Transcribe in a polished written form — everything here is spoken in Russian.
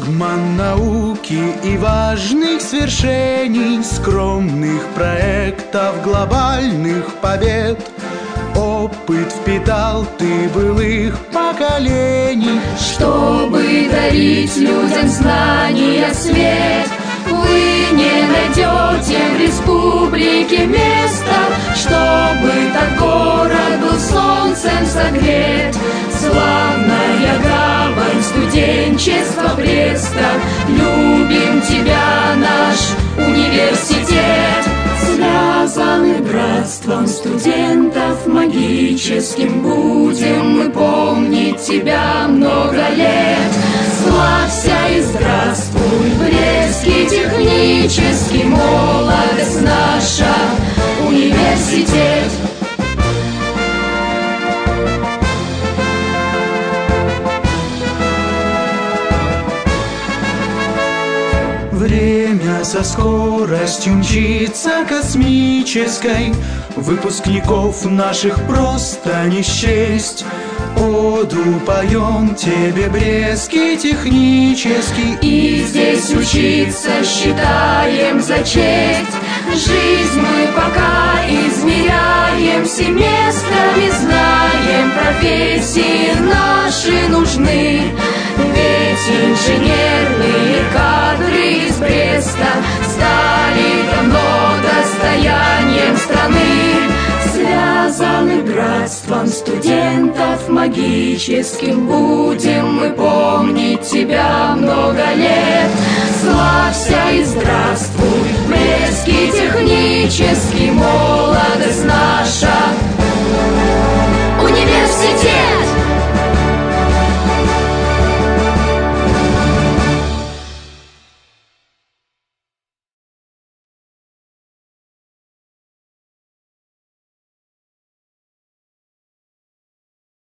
флагман науки и важных свершений, скромных проектов, глобальных побед. Опыт впитал ты былых поколений, чтобы дарить людям знания свет. Вы не найдете в республике места, чтобы так город был солнцем согрет. Славная гавань студенчества Бреста, любим тебя, наш университет. Связаны братством студентов магическим, будем мы помнить тебя много лет. Славься и здравствуй, Брестский технический, молодость наша, университет. Время со скоростью мчится космической, выпускников наших просто не счесть. Оду поем тебе, Брестский технический, и здесь учиться считаем за честь. Жизнь мы пока измеряем семестрами, знаем, профессии наши нужны. Ведь инженерные кадры из Бреста стали давно достоянием страны. Связаны братством студентов магическим, будем мы помнить тебя много лет. Славься и здравствуй, Брестский технический, молодость наша.